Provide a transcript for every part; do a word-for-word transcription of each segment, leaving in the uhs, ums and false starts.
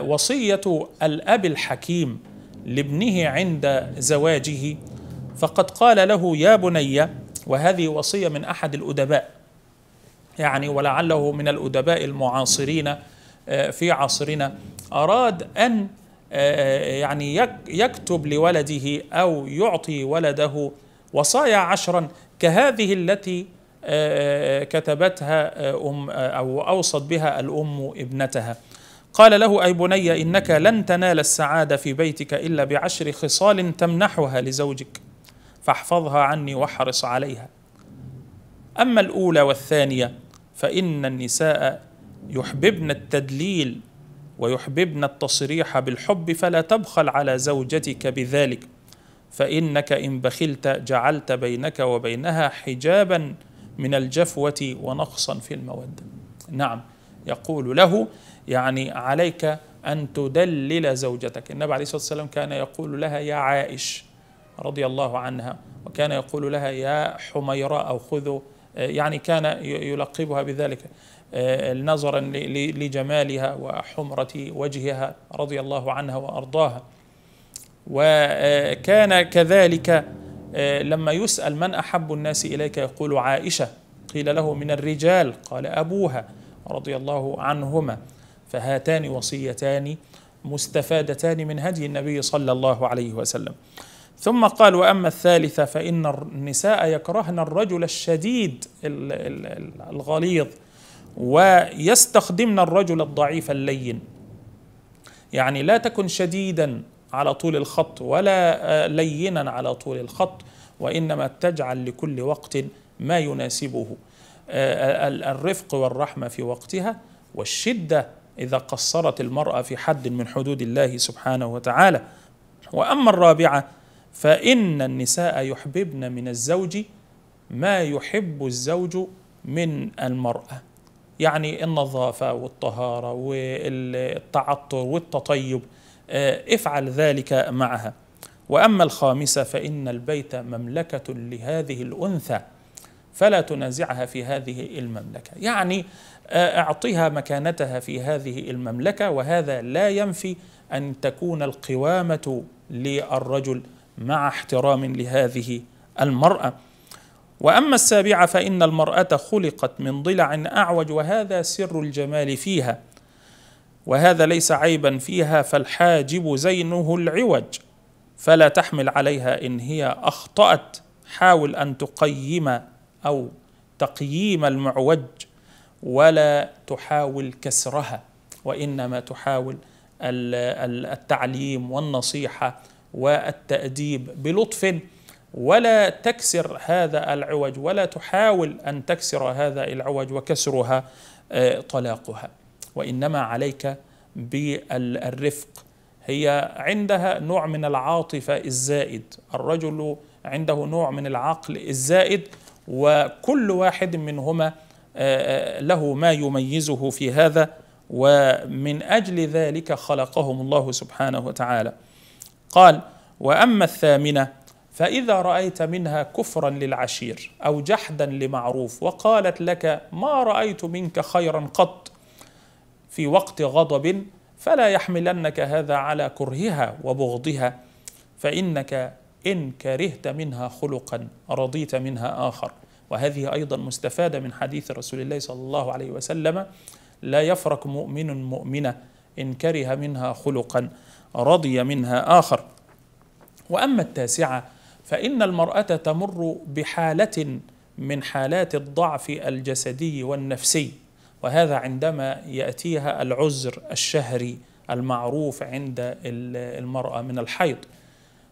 وصية الأب الحكيم لابنه عند زواجه، فقد قال له: يا بني، وهذه وصية من أحد الأدباء يعني ولعله من الأدباء المعاصرين في عصرنا، أراد أن يعني يكتب لولده أو يعطي ولده وصايا عشرا كهذه التي كتبتها أم أو أوصت بها الأم ابنتها. قال له: أي بني، إنك لن تنال السعادة في بيتك إلا بعشر خصال تمنحها لزوجك، فاحفظها عني واحرص عليها. أما الأولى والثانية فإن النساء يحببن التدليل ويحببن التصريح بالحب، فلا تبخل على زوجتك بذلك، فإنك إن بخلت جعلت بينك وبينها حجابا من الجفوة ونقصا في المودة. نعم، يقول له يعني عليك أن تدلل زوجتك. النبي عليه الصلاة والسلام كان يقول لها يا عائش رضي الله عنها، وكان يقول لها يا حميراء أو خذوا، يعني كان يلقبها بذلك نظرا لجمالها وحمرة وجهها رضي الله عنها وأرضاها. وكان كذلك لما يسأل من أحب الناس إليك يقول عائشة، قيل له من الرجال قال أبوها رضي الله عنهما. فهاتان وصيتان مستفادتان من هدي النبي صلى الله عليه وسلم. ثم قال: وأما الثالثة فإن النساء يكرهن الرجل الشديد الغليظ، ويستخدمن الرجل الضعيف اللين، يعني لا تكن شديدا على طول الخط ولا لينا على طول الخط، وإنما تجعل لكل وقت ما يناسبه، الرفق والرحمة في وقتها، والشدة إذا قصرت المرأة في حد من حدود الله سبحانه وتعالى. وأما الرابعة فإن النساء يحببن من الزوج ما يحب الزوج من المرأة، يعني النظافة والطهارة والتعطر والتطيب، افعل ذلك معها. وأما الخامسة فإن البيت مملكة لهذه الأنثى، فلا تنازعها في هذه المملكة، يعني أعطها مكانتها في هذه المملكة. وهذا لا ينفي أن تكون القوامة للرجل مع احترام لهذه المرأة. وأما السابعة فإن المرأة خلقت من ضلع أعوج، وهذا سر الجمال فيها، وهذا ليس عيبا فيها، فالحاجب زينه العوج، فلا تحمل عليها إن هي أخطأت، حاول أن تقيم أو تقييم المعوج، ولا تحاول كسرها، وإنما تحاول التعليم والنصيحة والتأديب بلطف، ولا تكسر هذا العوج، ولا تحاول أن تكسر هذا العوج، وكسرها طلاقها، وإنما عليك بالرفق. هي عندها نوع من العاطفة الزائد، الرجل عنده نوع من العقل الزائد، وكل واحد منهما له ما يميزه في هذا، ومن أجل ذلك خلقهم الله سبحانه وتعالى. قال: وأما الثامنة فإذا رأيت منها كفرا للعشير أو جحدا لمعروف، وقالت لك ما رأيت منك خيرا قط في وقت غضب، فلا يحملنك هذا على كرهها وبغضها، فإنك إن كرهت منها خلقا رضيت منها آخر. وهذه أيضا مستفادة من حديث رسول الله صلى الله عليه وسلم: لا يفرق مؤمن مؤمنة، إن كره منها خلقا رضي منها آخر. وأما التاسعة فإن المرأة تمر بحالة من حالات الضعف الجسدي والنفسي، وهذا عندما يأتيها العذر الشهري المعروف عند المرأة من الحيض،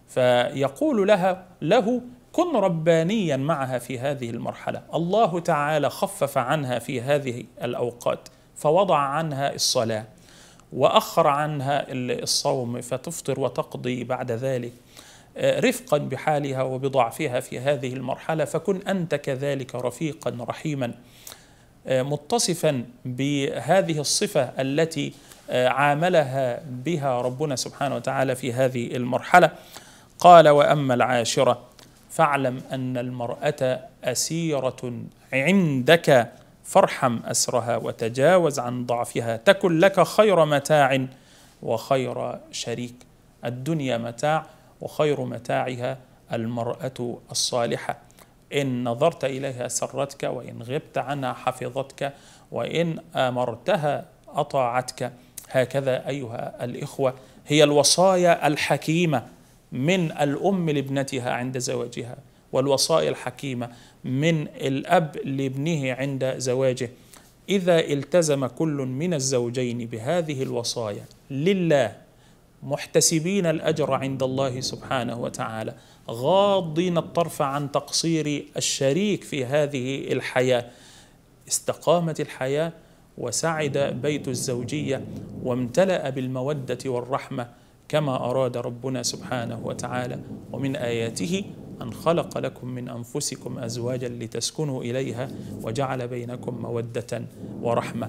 فيقول لها له كن ربانيا معها في هذه المرحلة. الله تعالى خفف عنها في هذه الأوقات، فوضع عنها الصلاة وأخر عنها الصوم، فتفطر وتقضي بعد ذلك، رفقا بحالها وبضعفها في هذه المرحلة. فكن أنت كذلك رفيقا رحيما، متصفا بهذه الصفة التي عاملها بها ربنا سبحانه وتعالى في هذه المرحلة. قال: وأما العاشرة فاعلم أن المرأة أسيرة عندك، فارحم أسرها وتجاوز عن ضعفها، تكن لك خير متاع وخير شريك. الدنيا متاع وخير متاعها المرأة الصالحة، إن نظرت إليها سرتك، وإن غبت عنها حفظتك، وإن أمرتها أطاعتك. هكذا أيها الإخوة هي الوصايا الحكيمة من الأم لابنتها عند زواجها، والوصايا الحكيمة من الأب لابنه عند زواجه. إذا التزم كل من الزوجين بهذه الوصايا لله، محتسبين الأجر عند الله سبحانه وتعالى، غاضين الطرف عن تقصير الشريك في هذه الحياة، استقامت الحياة وسعد بيت الزوجية وامتلأ بالمودة والرحمة كما أراد ربنا سبحانه وتعالى. ومن آياته أن خلق لكم من أنفسكم أزواجا لتسكنوا إليها وجعل بينكم مودة ورحمة.